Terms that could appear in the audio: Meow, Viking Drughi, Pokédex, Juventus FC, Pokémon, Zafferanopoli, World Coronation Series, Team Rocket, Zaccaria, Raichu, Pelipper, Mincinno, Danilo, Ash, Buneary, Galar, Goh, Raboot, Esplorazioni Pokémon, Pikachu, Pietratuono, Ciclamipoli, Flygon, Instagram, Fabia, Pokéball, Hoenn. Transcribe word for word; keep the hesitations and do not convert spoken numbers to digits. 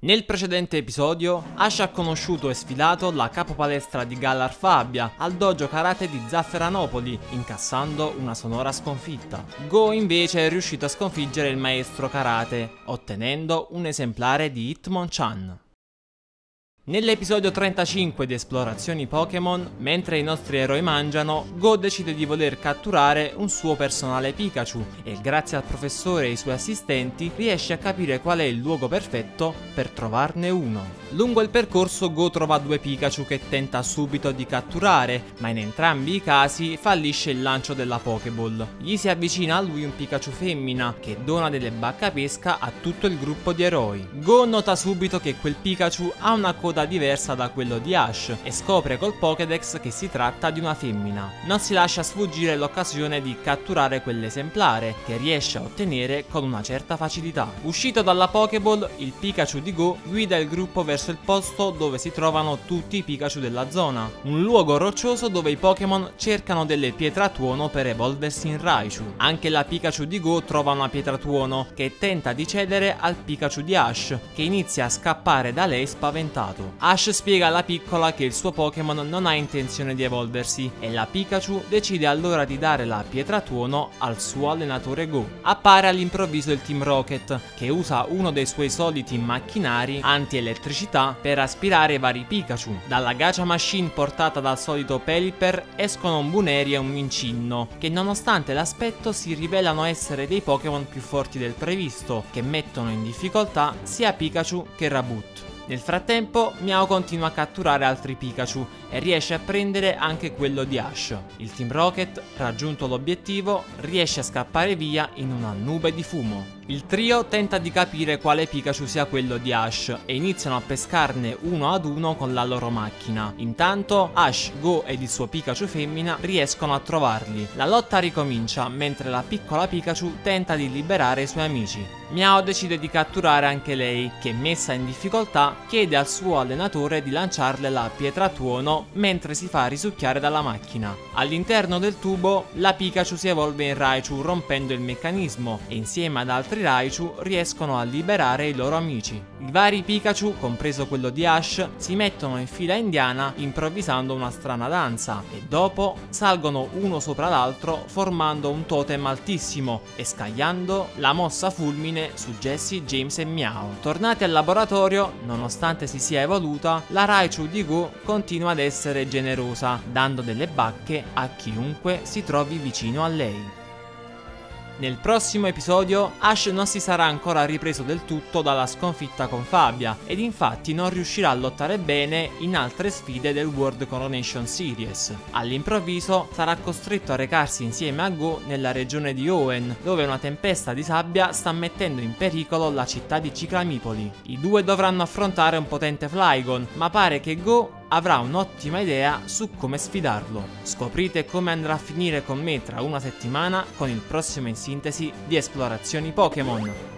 Nel precedente episodio, Ash ha conosciuto e sfidato la capopalestra di Galar Fabia al dojo karate di Zafferanopoli, incassando una sonora sconfitta. Goh invece è riuscito a sconfiggere il maestro karate, ottenendo un esemplare di Hitmonchan. Nell'episodio trentacinque di Esplorazioni Pokémon, mentre i nostri eroi mangiano, Goh decide di voler catturare un suo personale Pikachu e grazie al professore e ai suoi assistenti riesce a capire qual è il luogo perfetto per trovarne uno. Lungo il percorso Goh trova due Pikachu che tenta subito di catturare, ma in entrambi i casi fallisce il lancio della Pokéball. Gli si avvicina a lui un Pikachu femmina che dona delle baccapesca a tutto il gruppo di eroi. Goh nota subito che quel Pikachu ha una coda diversa da quello di Ash e scopre col Pokédex che si tratta di una femmina. Non si lascia sfuggire l'occasione di catturare quell'esemplare che riesce a ottenere con una certa facilità. Uscito dalla Pokéball, il Pikachu di Goh guida il gruppo verso il posto dove si trovano tutti i Pikachu della zona, un luogo roccioso dove i Pokémon cercano delle Pietratuono per evolversi in Raichu. Anche la Pikachu di Goh trova una Pietratuono che tenta di cedere al Pikachu di Ash, che inizia a scappare da lei spaventato. Ash spiega alla piccola che il suo Pokémon non ha intenzione di evolversi e la Pikachu decide allora di dare la Pietratuono al suo allenatore Goh. Appare all'improvviso il Team Rocket, che usa uno dei suoi soliti macchinari anti-elettricità per aspirare i vari Pikachu. Dalla gacha machine portata dal solito Pelipper escono un Buneary e un Mincinno, che nonostante l'aspetto si rivelano essere dei Pokémon più forti del previsto, che mettono in difficoltà sia Pikachu che Raboot. Nel frattempo, Meow continua a catturare altri Pikachu e riesce a prendere anche quello di Ash. Il Team Rocket, raggiunto l'obiettivo, riesce a scappare via in una nube di fumo. Il trio tenta di capire quale Pikachu sia quello di Ash e iniziano a pescarne uno ad uno con la loro macchina. Intanto Ash, Goh ed il suo Pikachu femmina riescono a trovarli. La lotta ricomincia mentre la piccola Pikachu tenta di liberare i suoi amici. Meow decide di catturare anche lei, che messa in difficoltà chiede al suo allenatore di lanciarle la Pietratuono mentre si fa risucchiare dalla macchina. All'interno del tubo la Pikachu si evolve in Raichu rompendo il meccanismo e insieme ad altri Raichu riescono a liberare i loro amici. I vari Pikachu, compreso quello di Ash, si mettono in fila indiana improvvisando una strana danza e dopo salgono uno sopra l'altro formando un totem altissimo e scagliando la mossa fulmine su Jesse, James e Meow. Tornati al laboratorio, nonostante si sia evoluta, la Raichu di Goh continua ad essere generosa, dando delle bacche a chiunque si trovi vicino a lei. Nel prossimo episodio Ash non si sarà ancora ripreso del tutto dalla sconfitta con Fabia ed infatti non riuscirà a lottare bene in altre sfide del World Coronation Series. All'improvviso sarà costretto a recarsi insieme a Goh nella regione di Hoenn, dove una tempesta di sabbia sta mettendo in pericolo la città di Ciclamipoli. I due dovranno affrontare un potente Flygon, ma pare che Goh avrà un'ottima idea su come sfidarlo. Scoprite come andrà a finire con me tra una settimana con il prossimo in sintesi di Esplorazioni Pokémon.